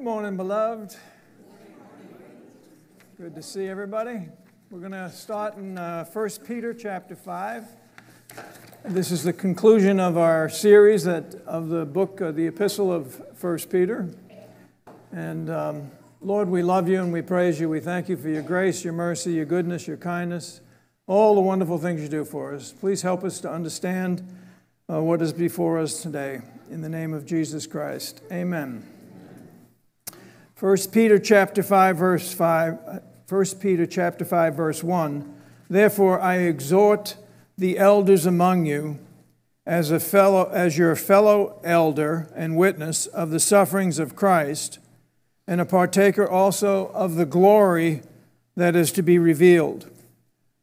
Good morning, beloved. Good to see everybody. We're going to start in First Peter chapter 5. This is the conclusion of our series of the book, the epistle of First Peter. And Lord, we love you and we praise you. We thank you for your grace, your mercy, your goodness, your kindness, all the wonderful things you do for us. Please help us to understand what is before us today. In the name of Jesus Christ, amen. 1 Peter chapter 5 verse 1. Therefore I exhort the elders among you as your fellow elder and witness of the sufferings of Christ, and a partaker also of the glory that is to be revealed.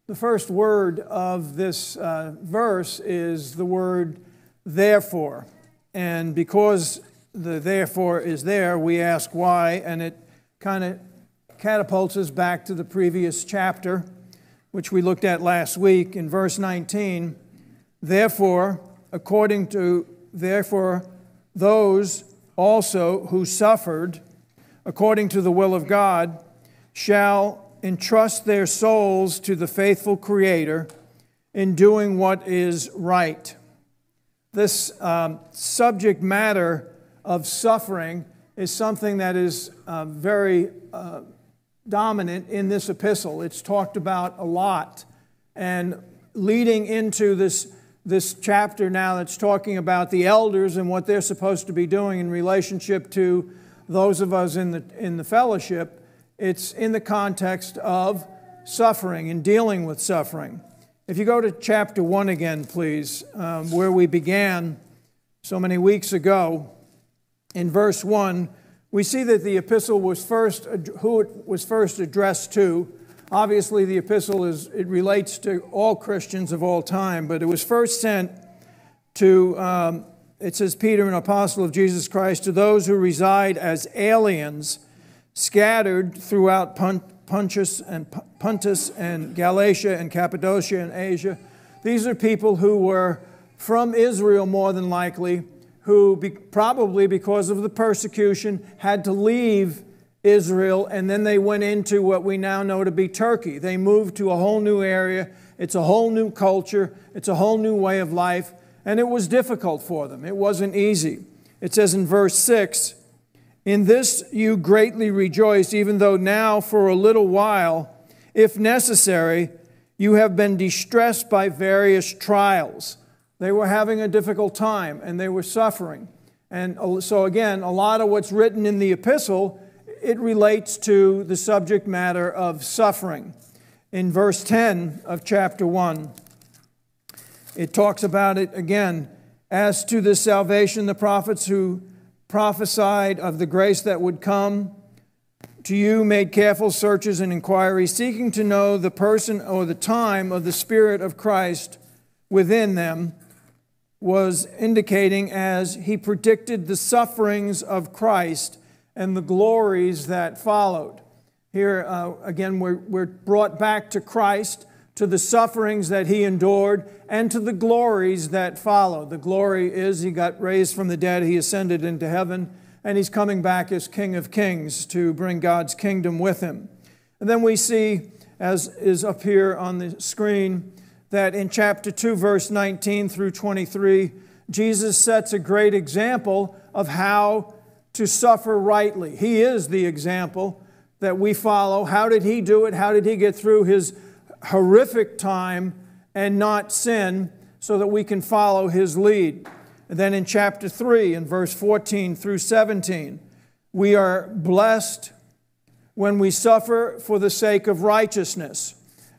The first word of this verse is the word therefore, and because the therefore is there, we ask why, and it kind of catapults us back to the previous chapter, which we looked at last week in verse 19. Therefore, those also who suffered according to the will of God shall entrust their souls to the faithful Creator in doing what is right. This subject matter of suffering is something that is very dominant in this epistle. It's talked about a lot. And leading into this chapter now that's talking about the elders and what they're supposed to be doing in relationship to those of us in the fellowship, it's in the context of suffering and dealing with suffering. If you go to chapter 1 again, please, where we began so many weeks ago, in verse 1, we see that the epistle was first addressed to. Obviously, the epistle relates to all Christians of all time, but it was first sent to, it says, Peter, an apostle of Jesus Christ, to those who reside as aliens scattered throughout Pontus and Galatia and Cappadocia and Asia. These are people who were from Israel, more than likely, who probably because of the persecution had to leave Israel, and then they went into what we now know to be Turkey. They moved to a whole new area. It's a whole new culture. It's a whole new way of life, and it was difficult for them. It wasn't easy. It says in verse 6, "In this you greatly rejoice, even though now for a little while, if necessary, you have been distressed by various trials." They were having a difficult time, and they were suffering. And so again, a lot of what's written in the epistle, it relates to the subject matter of suffering. In verse 10 of chapter 1, it talks about it again. As to the salvation, the prophets who prophesied of the grace that would come to you made careful searches and inquiries, seeking to know the person or the time of the Spirit of Christ within them was indicating as he predicted the sufferings of Christ and the glories that followed. Here, again, we're brought back to Christ, to the sufferings that he endured, and to the glories that followed. The glory is he got raised from the dead, he ascended into heaven, and he's coming back as King of Kings to bring God's kingdom with him. And then we see, as is up here on the screen, that in chapter 2, verse 19 through 23, Jesus sets a great example of how to suffer rightly. He is the example that we follow. How did he do it? How did he get through his horrific time and not sin so that we can follow his lead? And then in chapter 3, in verse 14 through 17, we are blessed when we suffer for the sake of righteousness.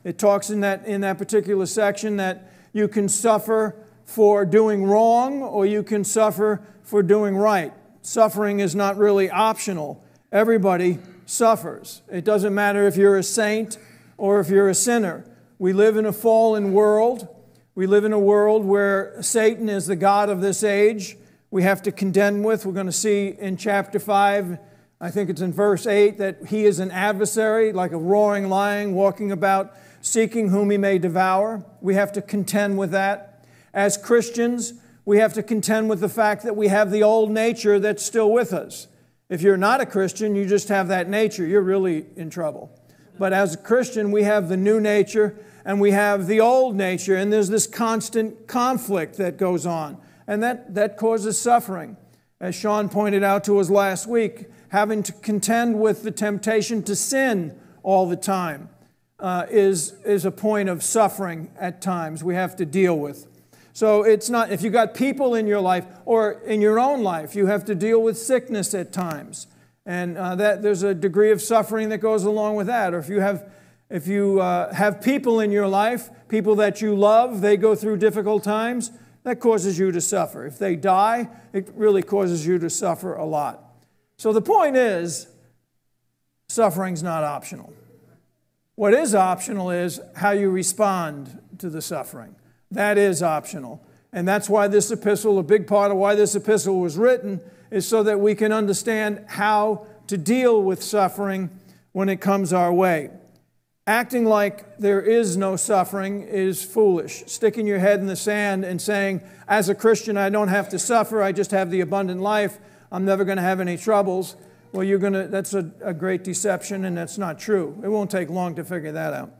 It talks in that particular section that you can suffer for doing wrong or you can suffer for doing right. Suffering is not really optional. Everybody suffers. It doesn't matter if you're a saint or if you're a sinner. We live in a fallen world. We live in a world where Satan is the god of this age. We have to contend with. We're going to see in chapter 5, I think it's in verse 8, that he is an adversary, like a roaring lion, walking about, seeking whom he may devour. We have to contend with that. As Christians, we have to contend with the fact that we have the old nature that's still with us. If you're not a Christian, you just have that nature, you're really in trouble. But as a Christian, we have the new nature and we have the old nature, and there's this constant conflict that goes on. And that causes suffering. As Sean pointed out to us last week, having to contend with the temptation to sin all the time is a point of suffering at times we have to deal with. So it's not, if you've got people in your life or in your own life, you have to deal with sickness at times. And that there's a degree of suffering that goes along with that. Or if you have people in your life, people that you love, they go through difficult times, that causes you to suffer. If they die, it really causes you to suffer a lot. So the point is, suffering's not optional. What is optional is how you respond to the suffering. That is optional. And that's why this epistle, a big part of why this epistle was written, is so that we can understand how to deal with suffering when it comes our way. Acting like there is no suffering is foolish. Sticking your head in the sand and saying, as a Christian, I don't have to suffer, I just have the abundant life, I'm never going to have any troubles. Well, that's a great deception, and that's not true. It won't take long to figure that out.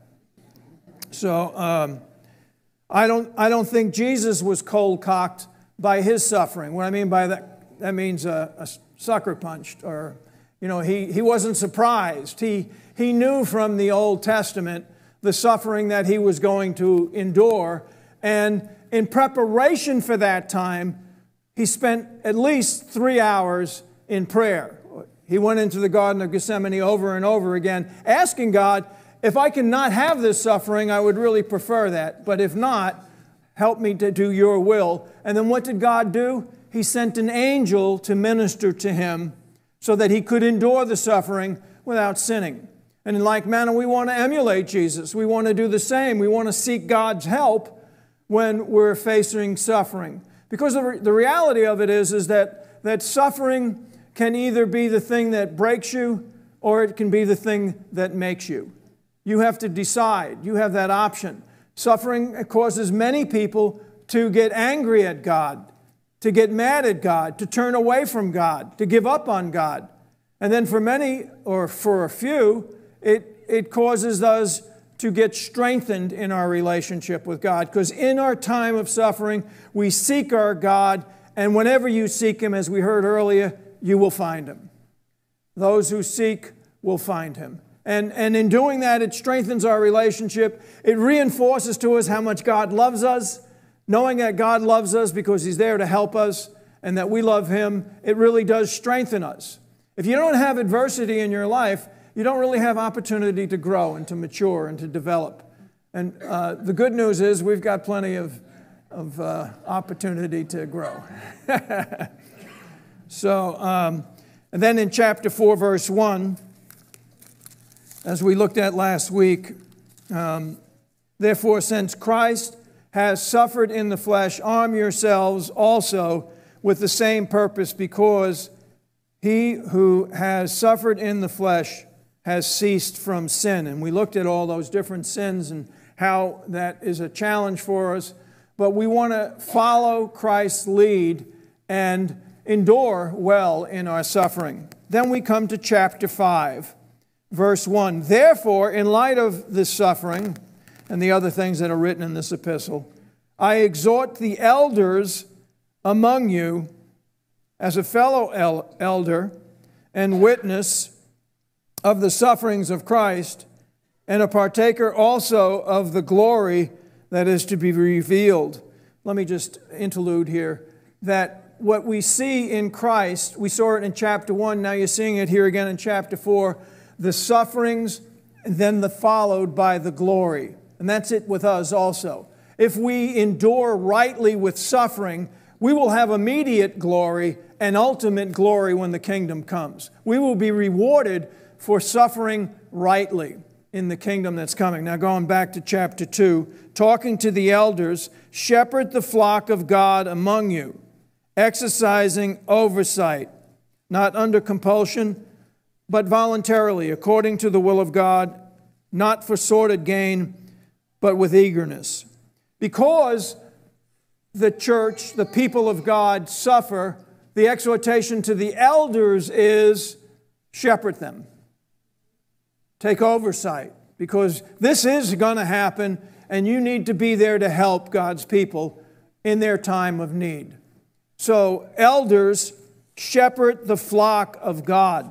So I don't think Jesus was cold-cocked by his suffering. What I mean by that means a sucker punched, or he wasn't surprised. He knew from the Old Testament the suffering that he was going to endure, and in preparation for that time, he spent at least 3 hours in prayer. He went into the Garden of Gethsemane over and over again, asking God, if I can not have this suffering, I would really prefer that. But if not, help me to do your will. And then what did God do? He sent an angel to minister to him so that he could endure the suffering without sinning. And in like manner, we want to emulate Jesus. We want to do the same. We want to seek God's help when we're facing suffering. Because the reality of it is that suffering can either be the thing that breaks you or it can be the thing that makes you. You have to decide. You have that option. Suffering causes many people to get angry at God, to get mad at God, to turn away from God, to give up on God. And then for many, or for a few, it causes us to get strengthened in our relationship with God. Because in our time of suffering, we seek our God, and whenever you seek Him, as we heard earlier, you will find Him. Those who seek will find Him. And in doing that, it strengthens our relationship. It reinforces to us how much God loves us. Knowing that God loves us because He's there to help us and that we love Him, it really does strengthen us. If you don't have adversity in your life, you don't really have opportunity to grow and to mature and to develop. And the good news is we've got plenty of opportunity to grow. So, and then in chapter 4, verse 1, as we looked at last week, therefore, since Christ has suffered in the flesh, arm yourselves also with the same purpose, because he who has suffered in the flesh has ceased from sin. And we looked at all those different sins and how that is a challenge for us. But we want to follow Christ's lead and endure well in our suffering. Then we come to chapter 5, verse 1. Therefore, in light of this suffering and the other things that are written in this epistle, I exhort the elders among you as a fellow elder and witness of the sufferings of Christ, and a partaker also of the glory that is to be revealed. Let me just interlude here that what we see in Christ, we saw it in chapter 1, now you're seeing it here again in chapter 4, the sufferings, and then followed by the glory. And that's it with us also. If we endure rightly with suffering, we will have immediate glory and ultimate glory when the kingdom comes. We will be rewarded for suffering rightly in the kingdom that's coming. Now going back to chapter 2, talking to the elders, shepherd the flock of God among you, exercising oversight, not under compulsion, but voluntarily, according to the will of God, not for sordid gain, but with eagerness. Because the church, the people of God, suffer, the exhortation to the elders is shepherd them. Take oversight, because this is going to happen and you need to be there to help God's people in their time of need. So elders shepherd the flock of God.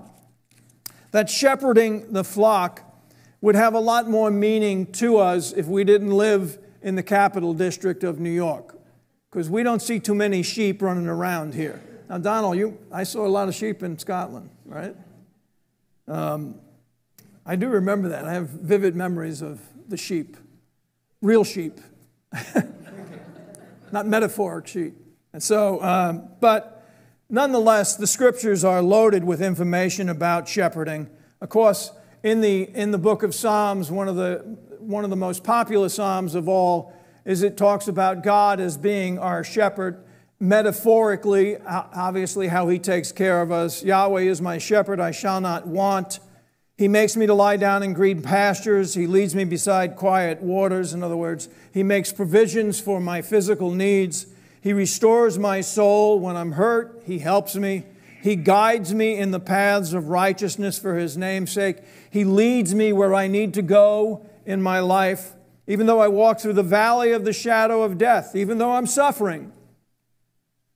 That shepherding the flock would have a lot more meaning to us if we didn't live in the Capital District of New York, because we don't see too many sheep running around here. Now, Donald, I saw a lot of sheep in Scotland, right? I do remember that. I have vivid memories of the sheep, real sheep, not metaphoric sheep. And so, but nonetheless, the scriptures are loaded with information about shepherding. Of course, in the book of Psalms, one of the most popular Psalms of all is it talks about God as being our shepherd, metaphorically, obviously, how he takes care of us. Yahweh is my shepherd, I shall not want. He makes me to lie down in green pastures. He leads me beside quiet waters. In other words, he makes provisions for my physical needs. He restores my soul. When I'm hurt, he helps me. He guides me in the paths of righteousness for his name's sake. He leads me where I need to go in my life. Even though I walk through the valley of the shadow of death, even though I'm suffering,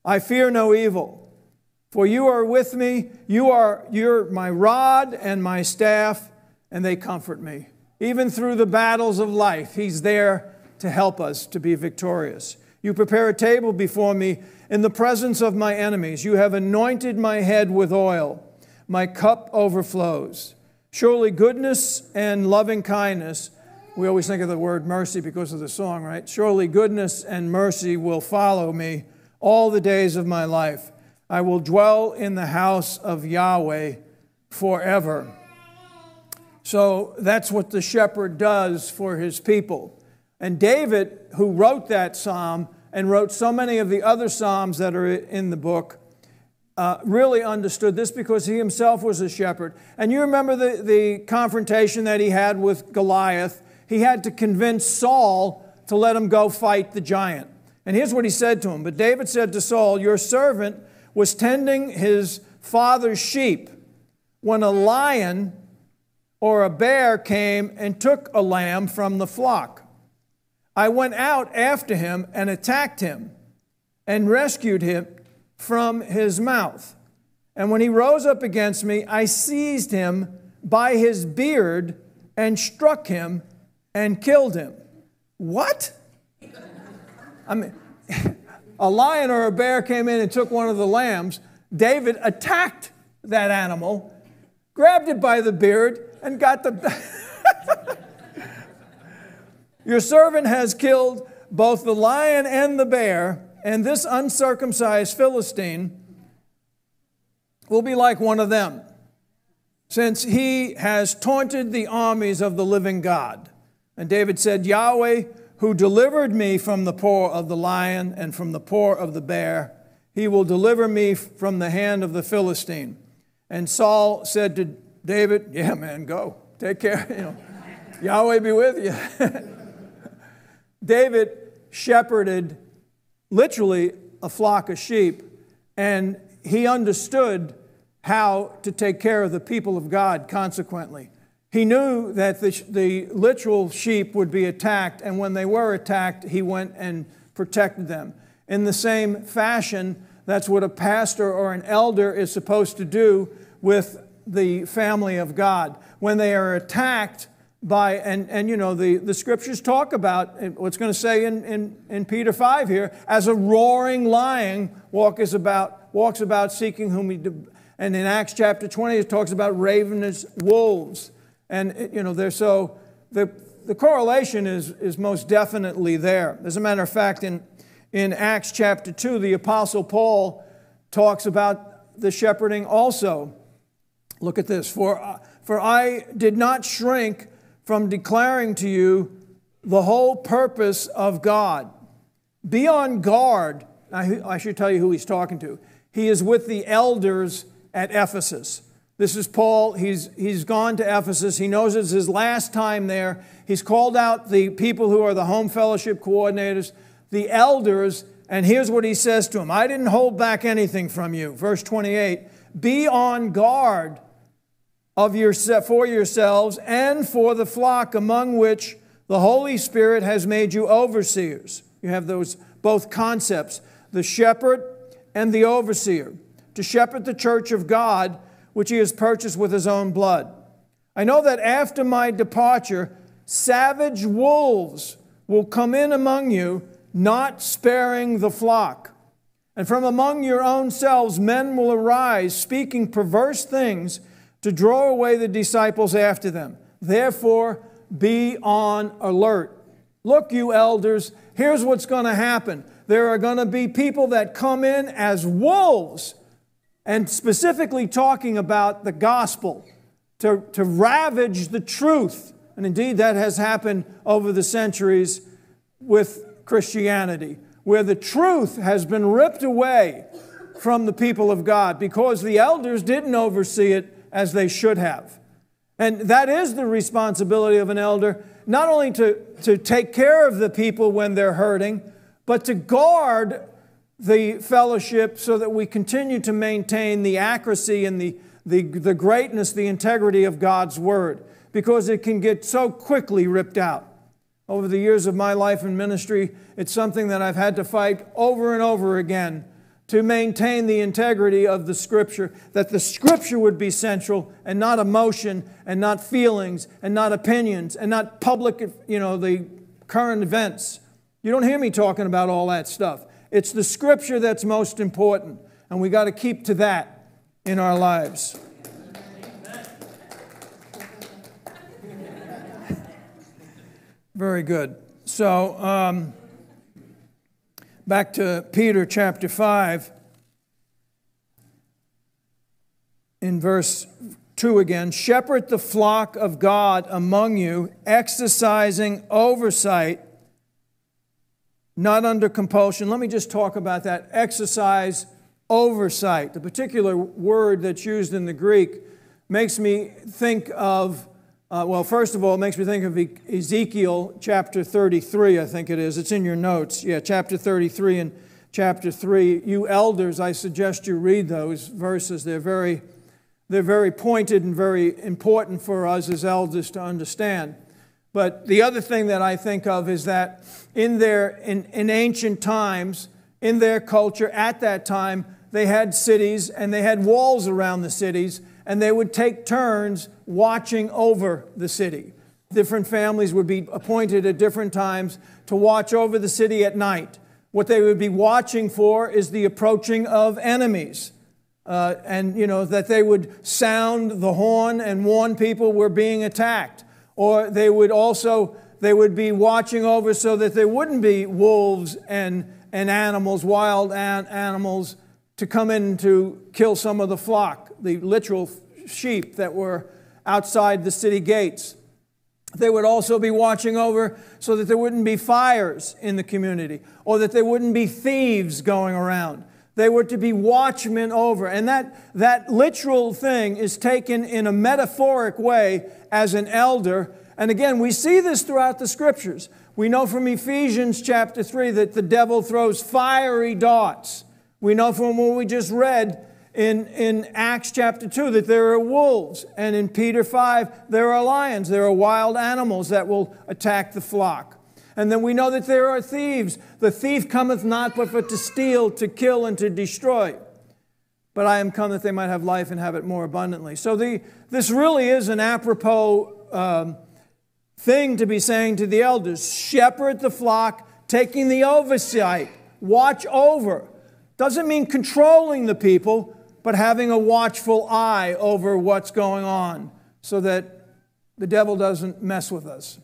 I fear no evil, for you are with me. You're my rod and my staff, and they comfort me. Even through the battles of life, he's there to help us to be victorious. You prepare a table before me in the presence of my enemies. You have anointed my head with oil. My cup overflows. Surely goodness and loving kindness. We always think of the word mercy because of the song, right? Surely goodness and mercy will follow me all the days of my life. I will dwell in the house of Yahweh forever. So that's what the shepherd does for his people. And David, who wrote that psalm and wrote so many of the other psalms that are in the book, really understood this because he himself was a shepherd. And you remember the confrontation that he had with Goliath. He had to convince Saul to let him go fight the giant. And here's what he said to him. But David said to Saul, your servant was tending his father's sheep when a lion or a bear came and took a lamb from the flock. I went out after him and attacked him and rescued him from his mouth. And when he rose up against me, I seized him by his beard and struck him and killed him. What? I mean, a lion or a bear came in and took one of the lambs. David attacked that animal, grabbed it by the beard, and got the... Your servant has killed both the lion and the bear, and this uncircumcised Philistine will be like one of them, since he has taunted the armies of the living God. And David said, Yahweh, who delivered me from the paw of the lion and from the paw of the bear, he will deliver me from the hand of the Philistine. And Saul said to David, yeah, man, go. Take care. You know, Yahweh be with you. David shepherded literally a flock of sheep, and he understood how to take care of the people of God consequently. He knew that the literal sheep would be attacked, and when they were attacked, he went and protected them. In the same fashion, that's what a pastor or an elder is supposed to do with the family of God. When they are attacked, you know, the scriptures talk about what's going to say in Peter 5 here, as a roaring lion walks about seeking whom he, and in Acts chapter 20 it talks about ravenous wolves, and you know they're so the correlation is most definitely there. As a matter of fact, in Acts chapter 2, the Apostle Paul talks about the shepherding also. Look at this, for I did not shrink from declaring to you the whole purpose of God. Be on guard. I should tell you who he's talking to. He is with the elders at Ephesus. This is Paul. He's gone to Ephesus. He knows it's his last time there. He's called out the people who are the home fellowship coordinators, the elders, And here's what he says to him. I didn't hold back anything from you. Verse 28, be on guard for yourselves and for the flock among which the Holy Spirit has made you overseers. You have those both concepts, the shepherd and the overseer, to shepherd the church of God, which he has purchased with his own blood. I know that after my departure, savage wolves will come in among you, not sparing the flock. And from among your own selves, men will arise, speaking perverse things to draw away the disciples after them. Therefore, be on alert. Look, you elders, here's what's going to happen. There are going to be people that come in as wolves, and specifically talking about the gospel, to ravage the truth. And indeed, that has happened over the centuries with Christianity, where the truth has been ripped away from the people of God because the elders didn't oversee it as they should have. And that is the responsibility of an elder, not only to take care of the people when they're hurting, but to guard the fellowship so that we continue to maintain the accuracy and the greatness, the integrity of God's Word, because it can get so quickly ripped out. Over the years of my life in ministry, it's something that I've had to fight over and over again to maintain the integrity of the Scripture, that the Scripture would be central and not emotion and not feelings and not opinions and not public, the current events. You don't hear me talking about all that stuff. It's the Scripture that's most important, and we got to keep to that in our lives. Very good. So, back to Peter chapter 5, in verse 2 again. Shepherd the flock of God among you, exercising oversight, not under compulsion. Let me just talk about that. Exercise oversight. The particular word that's used in the Greek makes me think of, first of all, it makes me think of Ezekiel chapter 33, I think it is. It's in your notes. Yeah, chapter 33 and chapter 3. You elders, I suggest you read those verses. They're very pointed and very important for us as elders to understand. But the other thing that I think of is that in ancient times, in their culture at that time, they had cities and they had walls around the cities, and they would take turns watching over the city. Different families would be appointed at different times to watch over the city at night. What they would be watching for is the approaching of enemies. That they would sound the horn and warn people we're being attacked. Or they would be watching over so that there wouldn't be wolves and animals, wild animals, to come in to kill some of the flock, the literal sheep that were outside the city gates. They would also be watching over so that there wouldn't be fires in the community, or that there wouldn't be thieves going around. They were to be watchmen over. And that literal thing is taken in a metaphoric way as an elder. And again, we see this throughout the Scriptures. We know from Ephesians chapter 3 that the devil throws fiery darts. We know from what we just read in Acts chapter 2 that there are wolves. And in Peter 5, there are lions. There are wild animals that will attack the flock. And then we know that there are thieves. The thief cometh not but for to steal, to kill, and to destroy. But I am come that they might have life and have it more abundantly. So this really is an apropos thing to be saying to the elders. Shepherd the flock, taking the oversight. Watch over. Doesn't mean controlling the people, but having a watchful eye over what's going on so that the devil doesn't mess with us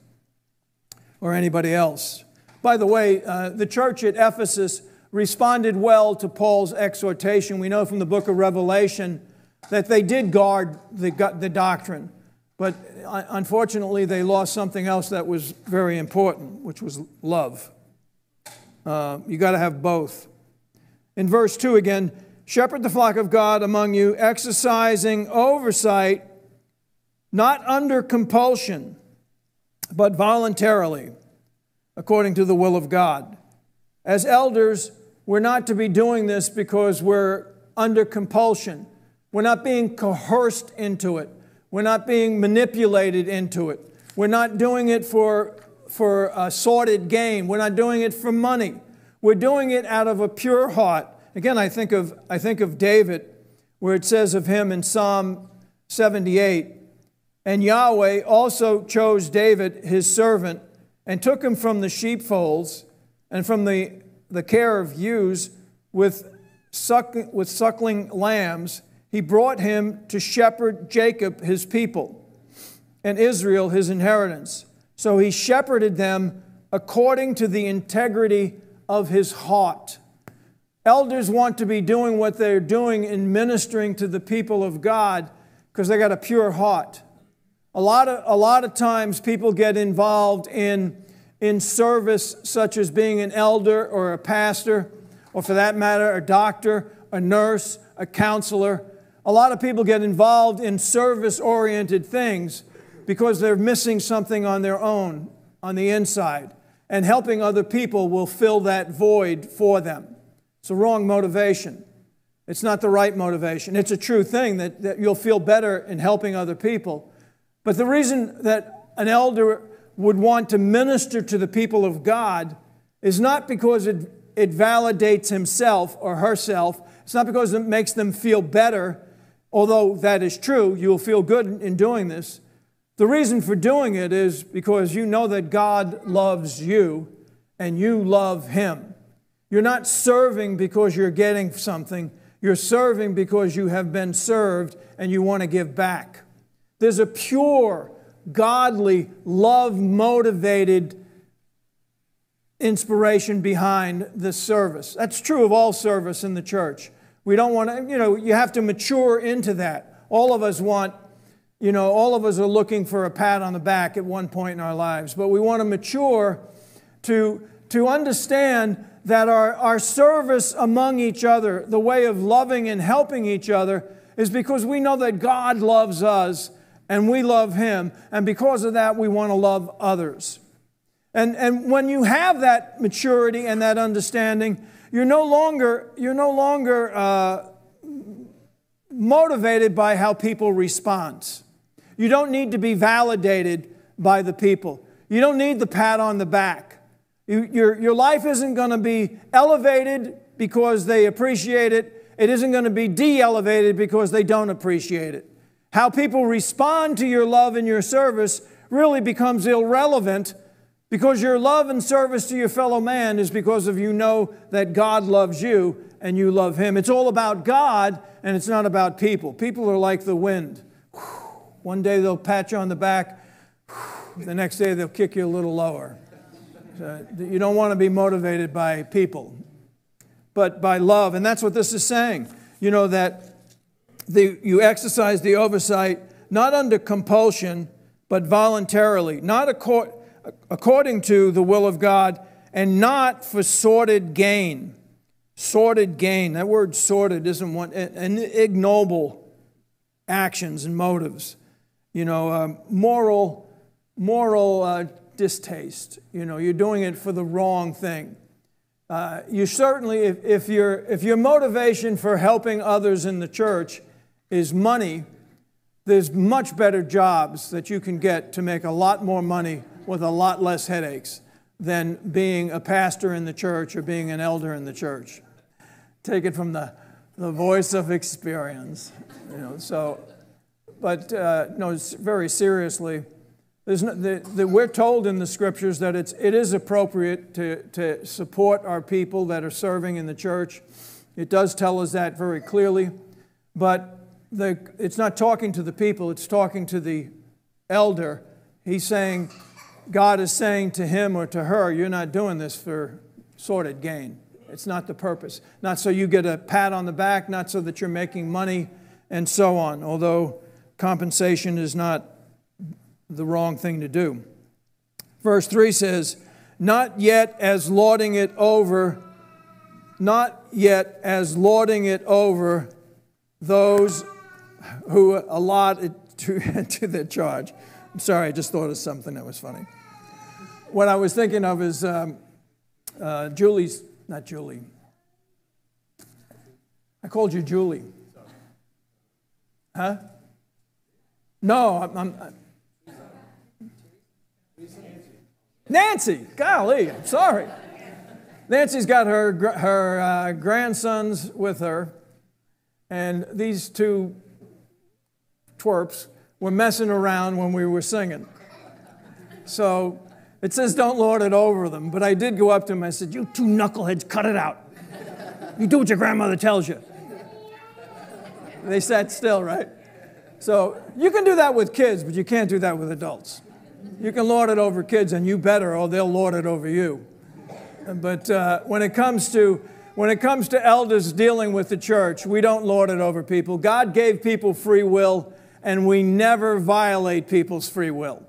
or anybody else. By the way, the church at Ephesus responded well to Paul's exhortation. We know from the book of Revelation that they did guard the doctrine, but unfortunately they lost something else that was very important, which was love. You got to have both. In verse 2 again, shepherd the flock of God among you, exercising oversight, not under compulsion, but voluntarily, according to the will of God. As elders, We're not to be doing this because we're under compulsion. We're not being coerced into it. We're not being manipulated into it. We're not doing it for a sordid gain. We're not doing it for money. We're doing it out of a pure heart. Again, I think of David, where it says of him in Psalm 78, "And Yahweh also chose David, his servant, and took him from the sheepfolds and from the care of ewes with suckling lambs. He brought him to shepherd Jacob, his people, and Israel, his inheritance. So he shepherded them according to the integrity of his heart." Elders want to be doing what they're doing in ministering to the people of God because they got a pure heart. A lot of times people get involved in service such as being an elder or a pastor, or for that matter, a doctor, a nurse, a counselor. A lot of people get involved in service-oriented things because they're missing something on their own, on the inside, and helping other people will fill that void for them. It's a wrong motivation. It's not the right motivation. It's a true thing that you'll feel better in helping other people. But the reason that an elder would want to minister to the people of God is not because it validates himself or herself. It's not because it makes them feel better, although that is true. You will feel good in doing this. The reason for doing it is because you know that God loves you and you love Him. You're not serving because you're getting something. You're serving because you have been served and you want to give back. There's a pure, godly, love-motivated inspiration behind this service. That's true of all service in the church. We don't want to, you have to mature into that. All of us are looking for a pat on the back at one point in our lives, but we want to mature to understand that our service among each other, the way of loving and helping each other, is because we know that God loves us and we love Him, and because of that, we want to love others. And when you have that maturity and that understanding, you're no longer motivated by how people respond. You don't need to be validated by the people. You don't need the pat on the back. Your life isn't going to be elevated because they appreciate it. It isn't going to be de-elevated because they don't appreciate it. How people respond to your love and your service really becomes irrelevant, because your love and service to your fellow man is because of you know that God loves you and you love Him. It's all about God and it's not about people. People are like the wind. One day they'll pat you on the back. The next day they'll kick you a little lower. So you don't want to be motivated by people, but by love. And that's what this is saying. You know that you exercise the oversight not under compulsion, but voluntarily, not according to the will of God, and not for sordid gain. Sordid gain. That word sordid isn't one, and ignoble actions and motives. Moral distaste. You're doing it for the wrong thing. You certainly, if your motivation for helping others in the church is money, there's much better jobs that you can get to make a lot more money with a lot less headaches than being a pastor in the church or being an elder in the church. Take it from the voice of experience. No, very seriously, we're told in the Scriptures that it is appropriate to support our people that are serving in the church. It does tell us that very clearly, but it's not talking to the people, it's talking to the elder. He's saying, God is saying to him or to her, you're not doing this for sordid gain. It's not the purpose. Not so you get a pat on the back, not so that you're making money, and so on, although compensation is not the wrong thing to do. Verse 3 says, not yet as lording it over those who allot it to their charge. I'm sorry, I just thought of something that was funny. What I was thinking of is Julie's, not Julie, I called you Julie. Huh? No, I'm Nancy. Golly, I'm sorry. Nancy's got her grandsons with her, and these two twerps were messing around when we were singing. So it says, don't lord it over them. But I did go up to them. I said, you two knuckleheads, cut it out. You do what your grandmother tells you. They sat still, right? So you can do that with kids, but you can't do that with adults. You can lord it over kids, and you better, or they'll lord it over you. But when it comes to elders dealing with the church, we don't lord it over people. God gave people free will, and we never violate people's free will.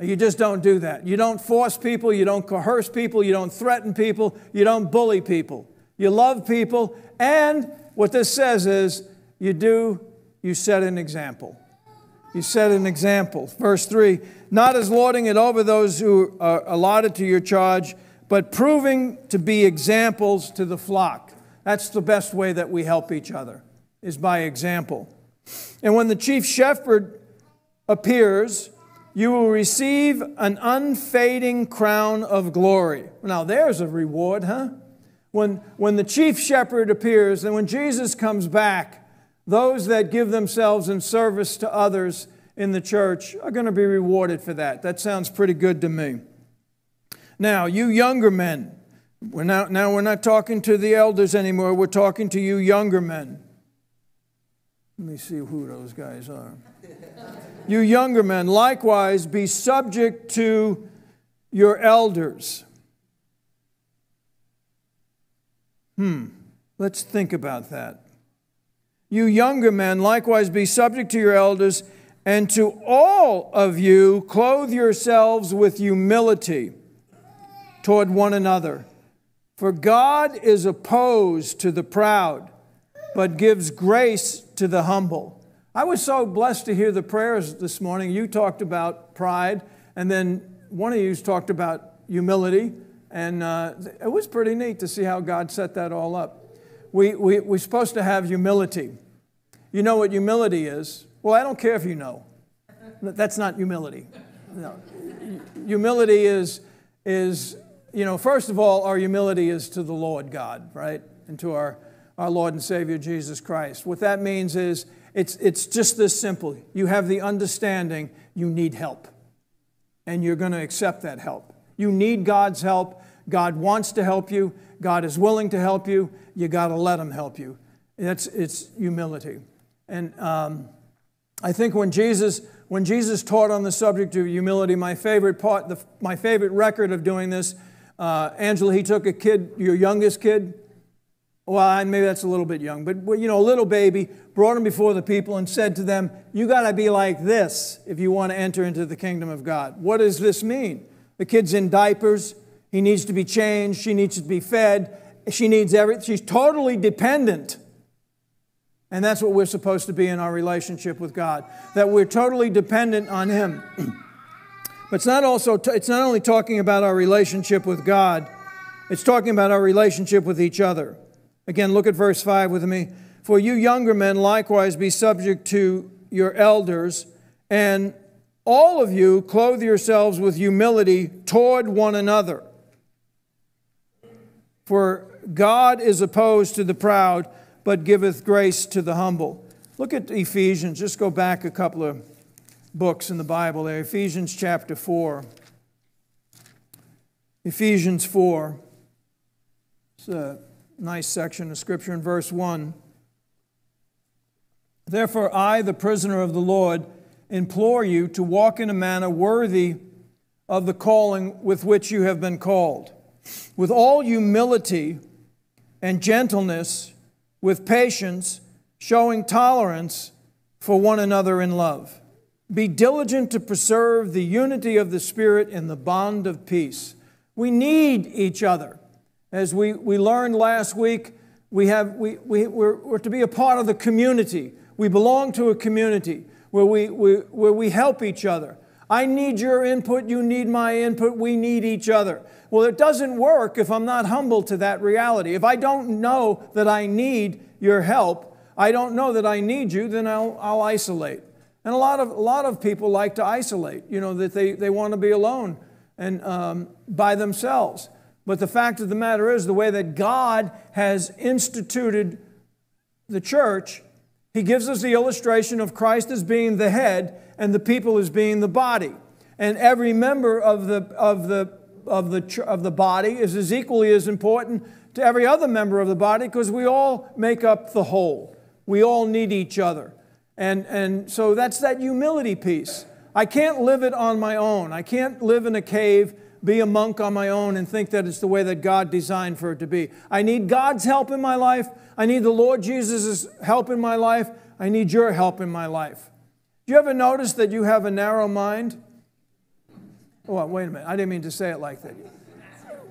You just don't do that. You don't force people. You don't coerce people. You don't threaten people. You don't bully people. You love people. And what this says is you set an example. You set an example. Verse 3, not as lording it over those who are allotted to your charge, but proving to be examples to the flock. That's the best way that we help each other, is by example. And when the chief shepherd appears, you will receive an unfading crown of glory. Now, there's a reward, huh? When the chief shepherd appears, and when Jesus comes back, those that give themselves in service to others in the church are going to be rewarded for that. That sounds pretty good to me. Now, you younger men, we're not talking to the elders anymore. We're talking to you younger men. Let me see who those guys are. You younger men, likewise, be subject to your elders. Let's think about that. You younger men, likewise, be subject to your elders, and to all of you clothe yourselves with humility toward one another. For God is opposed to the proud, but gives grace to the humble. I was so blessed to hear the prayers this morning. You talked about pride, and then one of you talked about humility, and it was pretty neat to see how God set that all up. We're supposed to have humility. You know what humility is? Well, I don't care if you know. That's not humility. No. Humility is, you know, first of all, our humility is to the Lord God, right? And to our Lord and Savior, Jesus Christ. What that means is, it's just this simple. You have the understanding you need help, and you're going to accept that help. You need God's help. God wants to help you. God is willing to help you. You got to let Him help you. It's humility. And I think when Jesus taught on the subject of humility, my favorite part, my favorite record of doing this, Angela, he took a kid, your youngest kid. Well, maybe that's a little bit young, but, you know, a little baby, brought him before the people and said to them, you got to be like this if you want to enter into the kingdom of God. What does this mean? The kid's in diapers. He needs to be changed. She needs to be fed. She needs everything. She's totally dependent. And that's what we're supposed to be in our relationship with God, that we're totally dependent on Him. But it's not only talking about our relationship with God, it's talking about our relationship with each other. Again, look at verse 5 with me. For you younger men, likewise, be subject to your elders, and all of you clothe yourselves with humility toward one another. For God is opposed to the proud, but giveth grace to the humble. Look at Ephesians. Just go back a couple of books in the Bible there. Ephesians chapter 4. Ephesians 4. It's a nice section of Scripture in verse 1. Therefore, I, the prisoner of the Lord, implore you to walk in a manner worthy of the calling with which you have been called, with all humility and gentleness, with patience, showing tolerance for one another in love. Be diligent to preserve the unity of the Spirit in the bond of peace. We need each other. As we learned last week, we're to be a part of the community. We belong to a community where we help each other. I need your input. You need my input. We need each other. Well, it doesn't work if I'm not humble to that reality. If I don't know that I need your help. I don't know that I need you, then I'll isolate. And a lot of people like to isolate, you know, that they want to be alone and by themselves. But the fact of the matter is, the way that God has instituted the church, He gives us the illustration of Christ as being the head and the people as being the body. And every member of the body is equally as important to every other member of the body, because we all make up the whole. We all need each other. And so that's that humility piece. I can't live it on my own. I can't live in a cave, be a monk on my own, and think that it's the way that God designed for it to be. I need God's help in my life. I need the Lord Jesus' help in my life. I need your help in my life. Do you ever notice that you have a narrow mind? Well, wait a minute. I didn't mean to say it like that.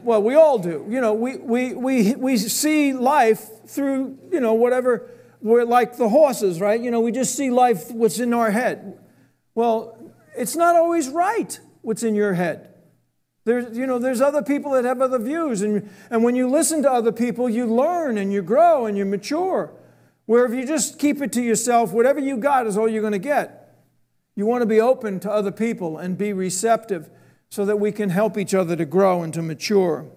Well, we all do. You know, we see life through, you know, whatever. We're like the horses, right? You know, we just see life, what's in our head. Well, it's not always right what's in your head. There's, you know, there's other people that have other views. And when you listen to other people, you learn and you grow and you mature. Where if you just keep it to yourself, whatever you got is all you're going to get. You want to be open to other people and be receptive, so that we can help each other to grow and to mature.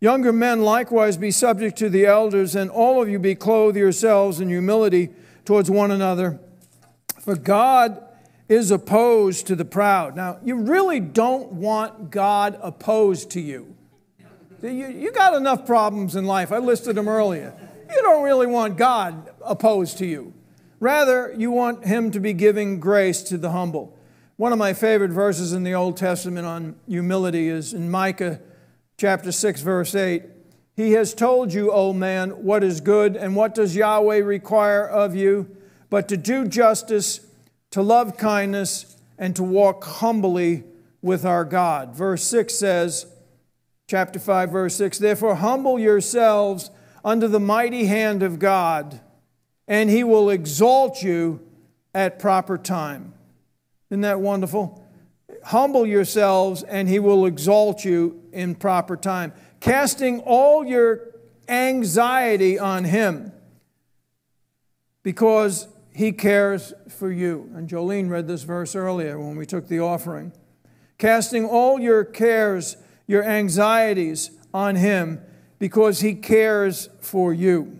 Younger men likewise be subject to the elders, and all of you be clothed yourselves in humility towards one another. For God is opposed to the proud. Now, you really don't want God opposed to you. You got enough problems in life. I listed them earlier. You don't really want God opposed to you. Rather, you want Him to be giving grace to the humble. One of my favorite verses in the Old Testament on humility is in Micah chapter 6, verse 8. He has told you, O man, what is good, and what does Yahweh require of you, but to do justice, to love kindness, and to walk humbly with our God. Verse 6 says, chapter 5, verse 6, therefore humble yourselves under the mighty hand of God, and He will exalt you at proper time. Isn't that wonderful? Humble yourselves, and He will exalt you in proper time. Casting all your anxiety on Him, because He cares for you. And Jolene read this verse earlier when we took the offering. Casting all your cares, your anxieties on Him, because He cares for you.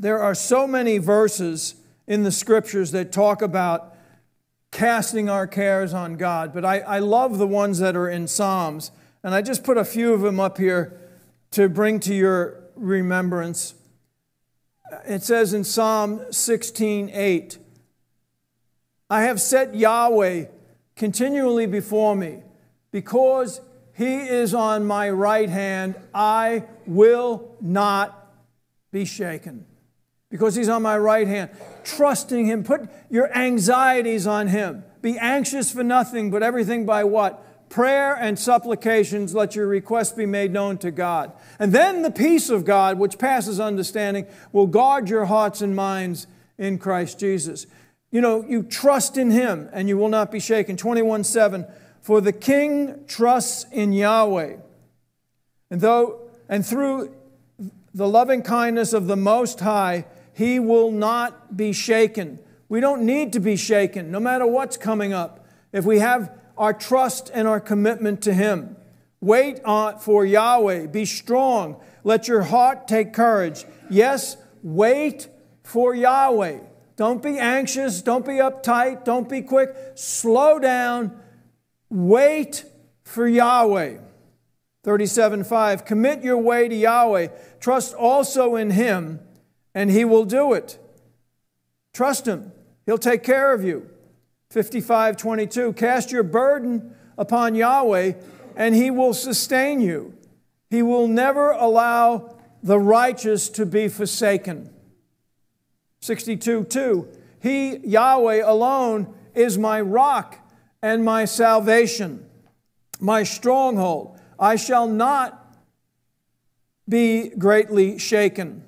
There are so many verses in the Scriptures that talk about casting our cares on God, but I love the ones that are in Psalms, and I just put a few of them up here to bring to your remembrance. It says in Psalm 16:8, I have set Yahweh continually before me. Because He is on my right hand, I will not be shaken. Because He's on my right hand. Trusting Him. Put your anxieties on Him. Be anxious for nothing, but everything by what? Prayer and supplications, let your requests be made known to God. And then the peace of God, which passes understanding, will guard your hearts and minds in Christ Jesus. You know, you trust in Him and you will not be shaken. 21:7, for the king trusts in Yahweh. And through the loving kindness of the Most High, He will not be shaken. We don't need to be shaken, no matter what's coming up, if we have our trust and our commitment to Him. Wait for Yahweh. Be strong. Let your heart take courage. Yes, wait for Yahweh. Don't be anxious. Don't be uptight. Don't be quick. Slow down. Wait for Yahweh. 37:5, commit your way to Yahweh. Trust also in Him, and He will do it. Trust Him. He'll take care of you. 55:22, cast your burden upon Yahweh, and He will sustain you. He will never allow the righteous to be forsaken. 62:2, He, Yahweh alone, is my rock and my salvation, my stronghold. I shall not be greatly shaken.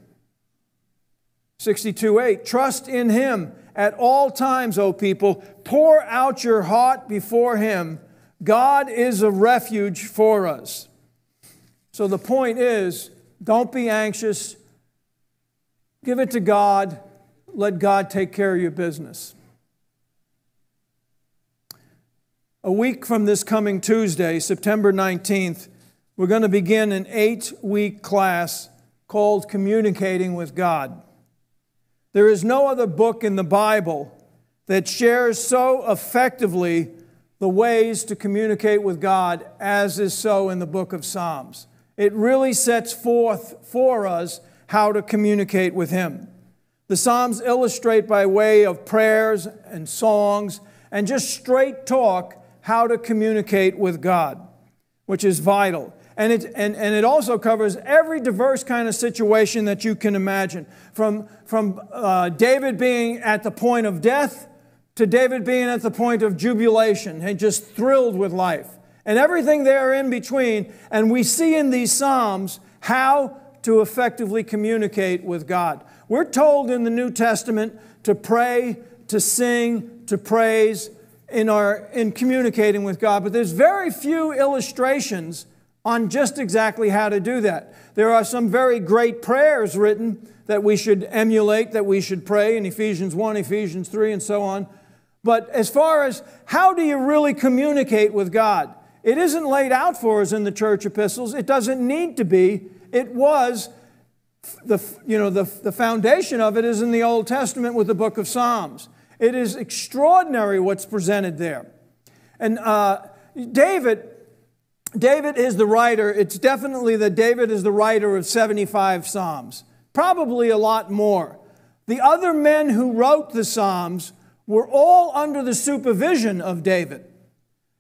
62:8, trust in Him at all times, O people. Pour out your heart before Him. God is a refuge for us. So the point is, don't be anxious. Give it to God. Let God take care of your business. A week from this coming Tuesday, September 19th, we're going to begin an 8-week class called Communicating with God. There is no other book in the Bible that shares so effectively the ways to communicate with God as is so in the book of Psalms. It really sets forth for us how to communicate with Him. The Psalms illustrate by way of prayers and songs and just straight talk how to communicate with God, which is vital. And it also covers every diverse kind of situation that you can imagine, from David being at the point of death to David being at the point of jubilation and just thrilled with life, and everything there in between. And we see in these Psalms how to effectively communicate with God. We're told in the New Testament to pray, to sing, to praise in communicating with God, but there's very few illustrations on just exactly how to do that. There are some very great prayers written that we should emulate, that we should pray in Ephesians 1, Ephesians 3, and so on. But as far as how do you really communicate with God, it isn't laid out for us in the church epistles. It doesn't need to be. It was, the foundation of it is in the Old Testament with the book of Psalms. It is extraordinary what's presented there. And David is the writer. It's definitely that David is the writer of 75 Psalms, probably a lot more. The other men who wrote the Psalms were all under the supervision of David.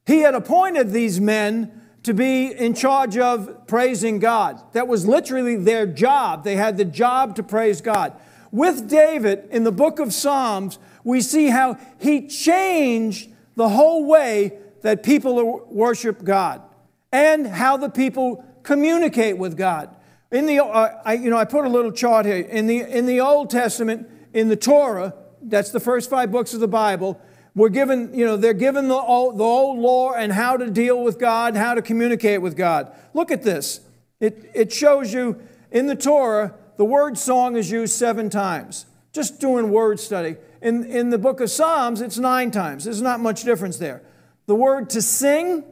He had appointed these men to be in charge of praising God. That was literally their job. They had the job to praise God. With David, in the book of Psalms, we see how he changed the whole way that people worship God and how the people communicate with God. In the, I put a little chart here. In the Old Testament, in the Torah, that's the first 5 books of the Bible, we're given, they're given the old law and how to deal with God, how to communicate with God. Look at this. It shows you in the Torah, the word song is used 7 times. Just doing word study. In the book of Psalms, it's 9 times. There's not much difference there. The word to sing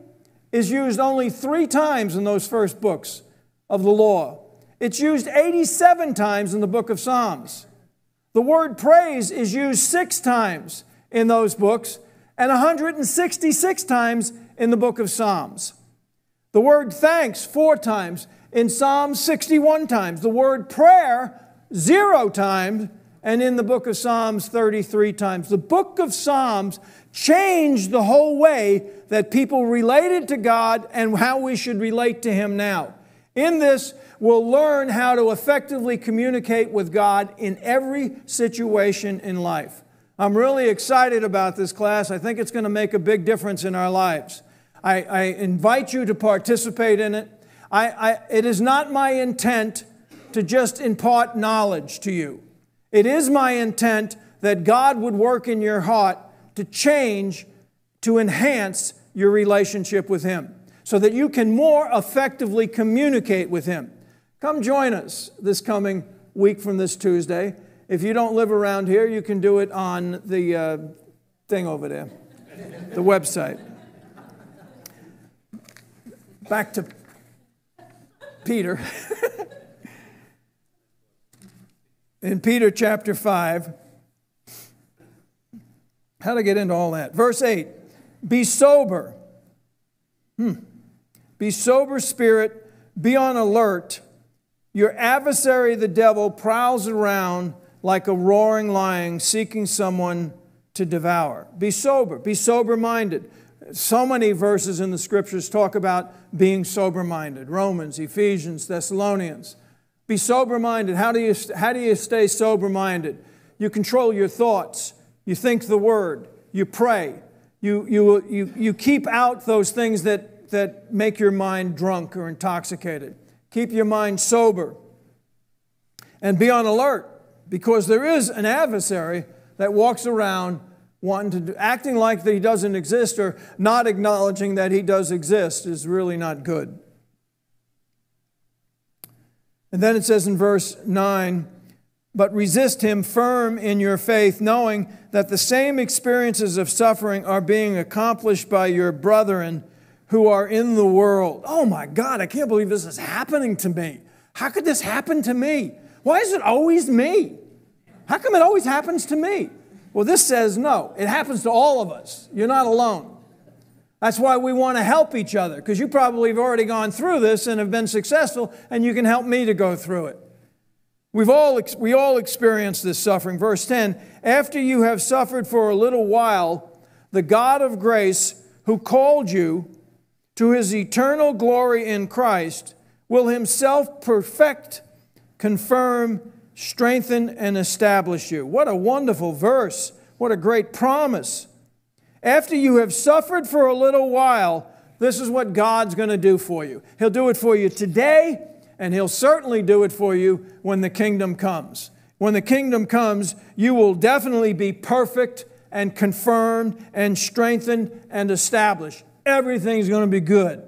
is used only 3 times in those first books of the law. It's used 87 times in the book of Psalms. The word praise is used 6 times in those books and 166 times in the book of Psalms. The word thanks 4 times, in Psalms 61 times. The word prayer 0 times, and in the book of Psalms 33 times. The book of Psalms changed the whole way that people related to God and how we should relate to Him now. In this, we'll learn how to effectively communicate with God in every situation in life. I'm really excited about this class. I think it's going to make a big difference in our lives. I invite you to participate in it. It is not my intent to just impart knowledge to you. It is my intent that God would work in your heart to change, to enhance your relationship with Him so that you can more effectively communicate with Him. Come join us this coming week from this Tuesday. If you don't live around here, you can do it on the thing over there, the website. Back to Peter. In Peter chapter 5, how to get into all that? Verse 8, be sober. Be sober spirit, be on alert. Your adversary, the devil, prowls around like a roaring lion seeking someone to devour. Be sober, be sober-minded. So many verses in the Scriptures talk about being sober-minded. Romans, Ephesians, Thessalonians. Be sober-minded. How do you stay sober-minded? You control your thoughts. You think the Word. You pray. You keep out those things that make your mind drunk or intoxicated. Keep your mind sober. And be on alert, because there is an adversary that walks around acting like that he doesn't exist, or not acknowledging that he does exist is really not good. And then it says in verse 9, but resist him firm in your faith, knowing that the same experiences of suffering are being accomplished by your brethren who are in the world. Oh my God, I can't believe this is happening to me. How could this happen to me? Why is it always me? How come it always happens to me? Well, this says no. It happens to all of us. You're not alone. That's why we want to help each other, because you probably have already gone through this and have been successful, and you can help me to go through it. We all experience this suffering. Verse 10, after you have suffered for a little while, the God of grace who called you to his eternal glory in Christ will himself perfect, confirm, strengthen, and establish you. What a wonderful verse. What a great promise. After you have suffered for a little while, this is what God's going to do for you. He'll do it for you today, and He'll certainly do it for you when the kingdom comes. When the kingdom comes, you will definitely be perfect and confirmed and strengthened and established. Everything's going to be good.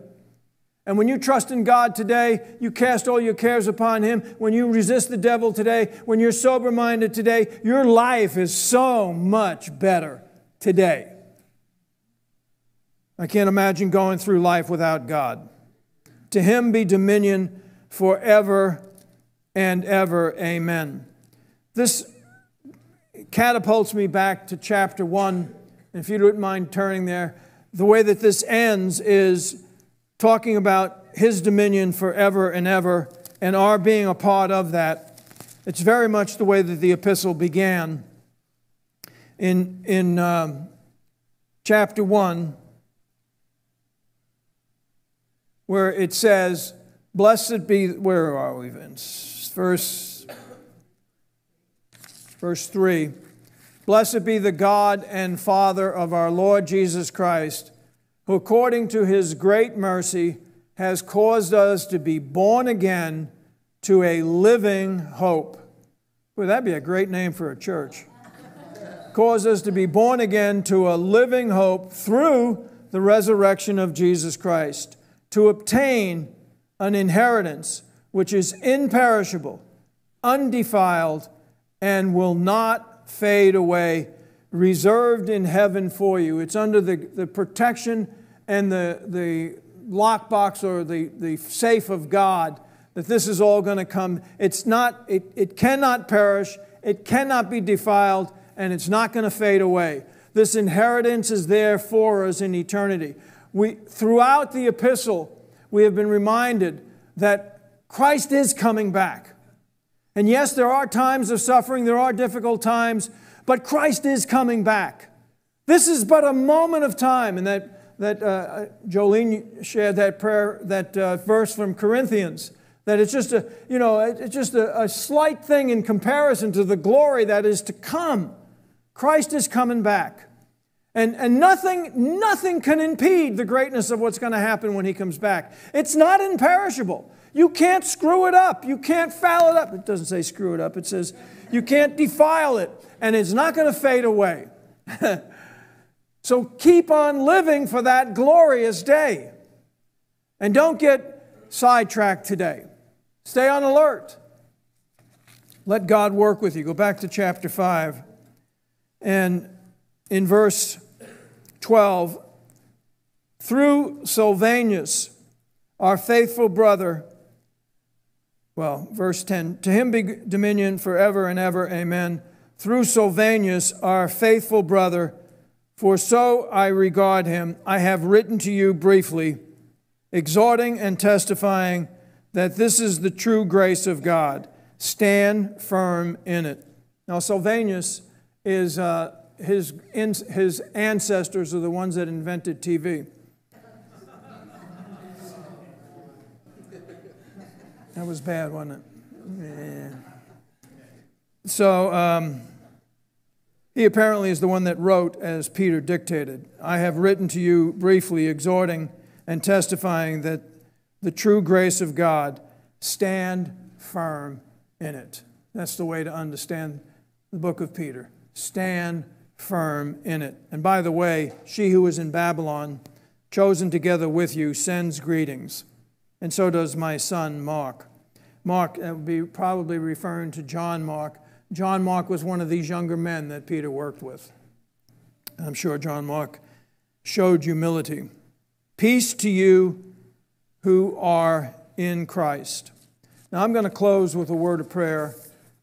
And when you trust in God today, you cast all your cares upon Him. When you resist the devil today, when you're sober-minded today, your life is so much better today. I can't imagine going through life without God. To Him be dominion forever and ever. Amen. This catapults me back to chapter 1. If you don't mind turning there, the way that this ends is talking about His dominion forever and ever and our being a part of that. It's very much the way that the epistle began in chapter 1. Where it says, blessed be, where are we, Vince? Verse 3. Blessed be the God and Father of our Lord Jesus Christ, who according to His great mercy has caused us to be born again to a living hope. Boy, that'd be a great name for a church. Caused us to be born again to a living hope through the resurrection of Jesus Christ, to obtain an inheritance which is imperishable, undefiled, and will not fade away, reserved in heaven for you. It's under the protection and the lockbox or the safe of God that this is all going to come. It cannot perish, it cannot be defiled, and it's not going to fade away. This inheritance is there for us in eternity. Throughout the epistle, we have been reminded that Christ is coming back. And yes, there are times of suffering, there are difficult times, but Christ is coming back. This is but a moment of time. And that Jolene shared that prayer, that verse from Corinthians, that it's just a slight thing in comparison to the glory that is to come. Christ is coming back. And nothing can impede the greatness of what's going to happen when He comes back. It's not imperishable. You can't screw it up. You can't foul it up. It doesn't say screw it up. It says you can't defile it. And it's not going to fade away. So keep on living for that glorious day. And don't get sidetracked today. Stay on alert. Let God work with you. Go back to chapter 5. And in verse 12, through Sylvanus, our faithful brother, verse 10, to him be dominion forever and ever, amen. Through Sylvanus, our faithful brother, for so I regard him, I have written to you briefly, exhorting and testifying that this is the true grace of God. Stand firm in it. Now, Sylvanus is... His ancestors are the ones that invented TV. That was bad, wasn't it? Yeah. So he apparently is the one that wrote as Peter dictated. I have written to you briefly, exhorting and testifying that the true grace of God, stand firm in it. That's the way to understand the book of Peter. Stand firm in it. And by the way, she who is in Babylon, chosen together with you, sends greetings. And so does my son, Mark. Mark would be probably referring to John Mark. John Mark was one of these younger men that Peter worked with. I'm sure John Mark showed humility. Peace to you who are in Christ. Now I'm going to close with a word of prayer,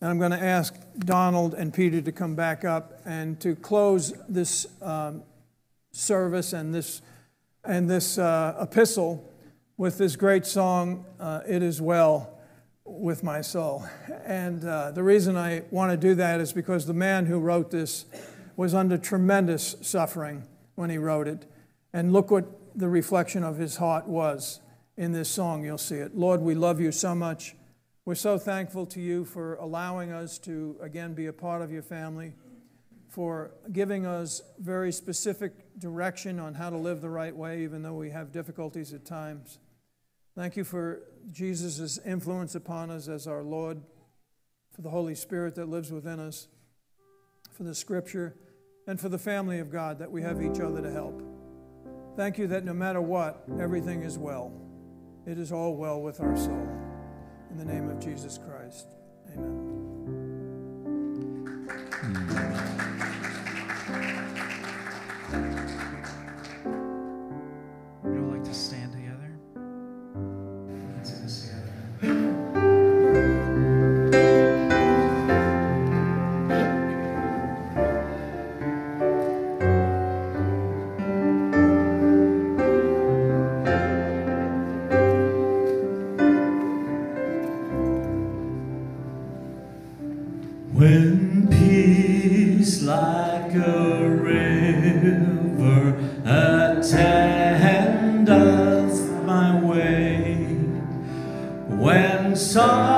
and I'm going to ask Donald and Peter to come back up and to close this service and this epistle with this great song, It Is Well With My Soul. And the reason I want to do that is because the man who wrote this was under tremendous suffering when he wrote it. And look what the reflection of his heart was in this song. You'll see it. Lord, we love you so much. We're so thankful to you for allowing us to, again, be a part of your family, for giving us very specific direction on how to live the right way, even though we have difficulties at times. Thank you for Jesus' influence upon us as our Lord, for the Holy Spirit that lives within us, for the Scripture, and for the family of God that we have each other to help. Thank you that no matter what, everything is well. It is all well with our soul. In the name of Jesus Christ, amen. Amen. Oh!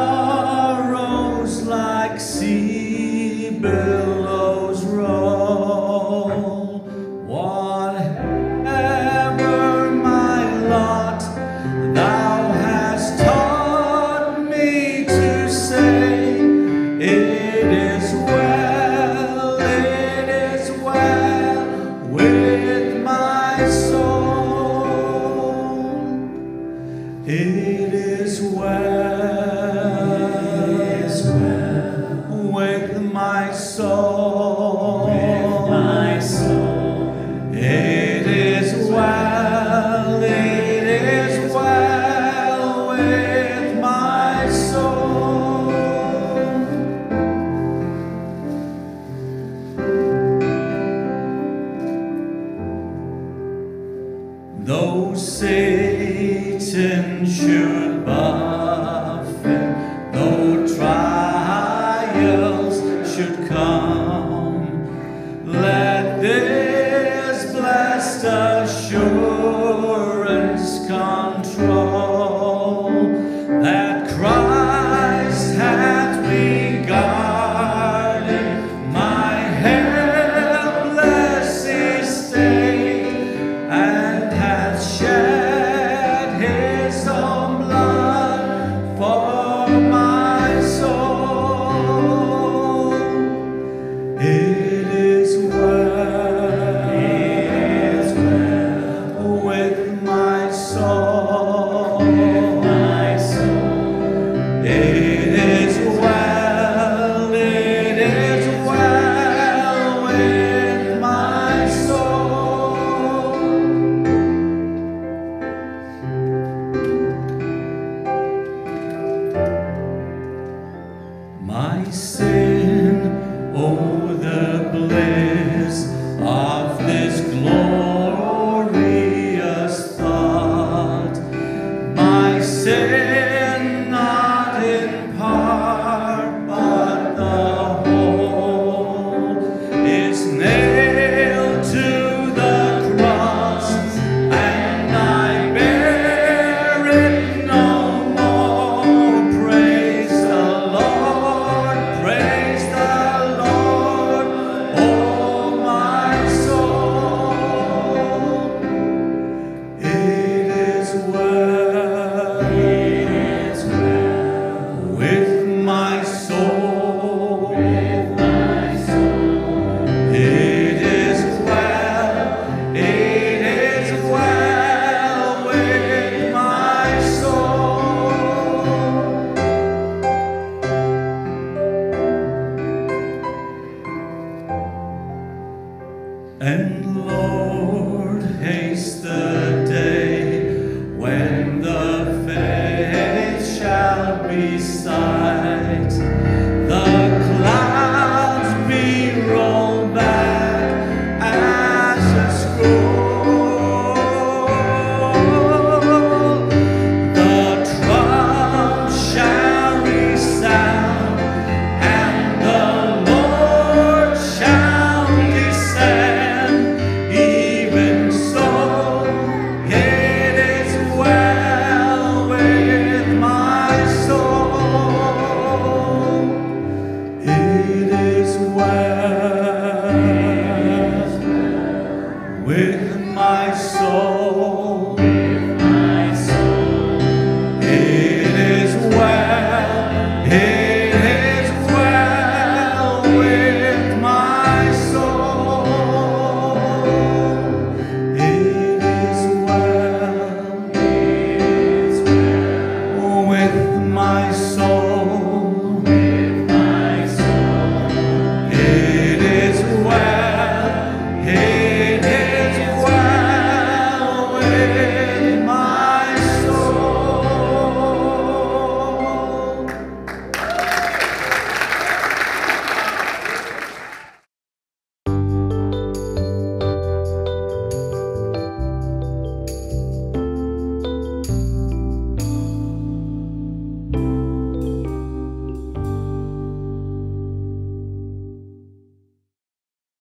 And Lord, haste the day.